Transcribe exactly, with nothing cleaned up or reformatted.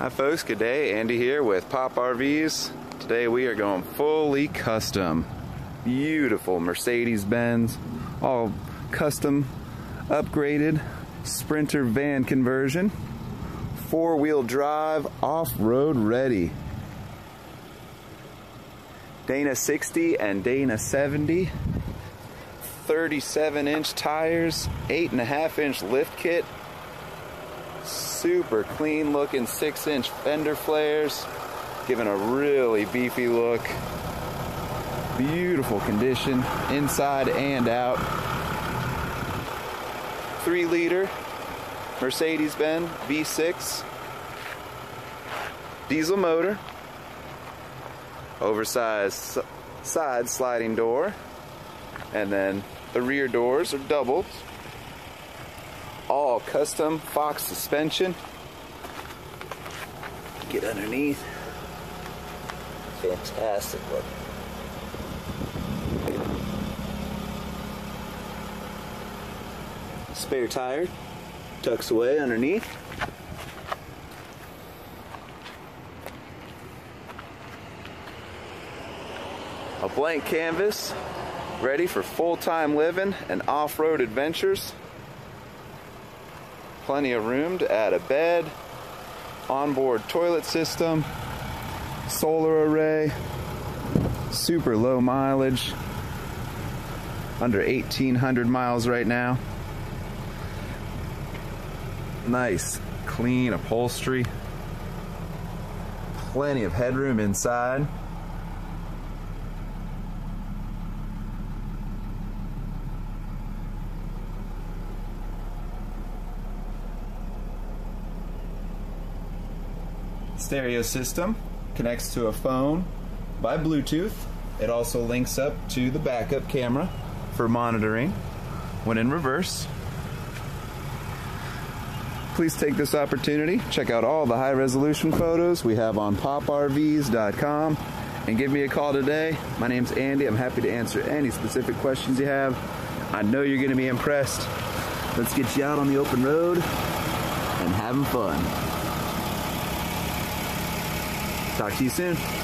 Hi folks, good day. Andy here with Pop R Vs. Today we are going fully custom. Beautiful Mercedes-Benz, all custom, upgraded, Sprinter van conversion. Four-wheel drive, off-road ready. Dana sixty and Dana seventy. thirty-seven inch tires, eight and a half inch lift kit. Super clean looking six inch fender flares, giving a really beefy look. Beautiful condition inside and out. Three liter Mercedes-Benz V six diesel motor, oversized side sliding door, and then the rear doors are doubled. All custom Fox suspension. Get underneath. Fantastic look. Spare tire tucks away underneath. A blank canvas, ready for full-time living and off-road adventures. Plenty of room to add a bed, onboard toilet system, solar array, super low mileage, under eighteen hundred miles right now. Nice, clean upholstery, plenty of headroom inside. Stereo system connects to a phone by Bluetooth. It also links up to the backup camera for monitoring when in reverse. Please take this opportunity, check out all the high resolution photos we have on pop R Vs dot com and give me a call today. My name's Andy. I'm happy to answer any specific questions you have. I know you're going to be impressed. Let's get you out on the open road and having fun. Talk to you soon.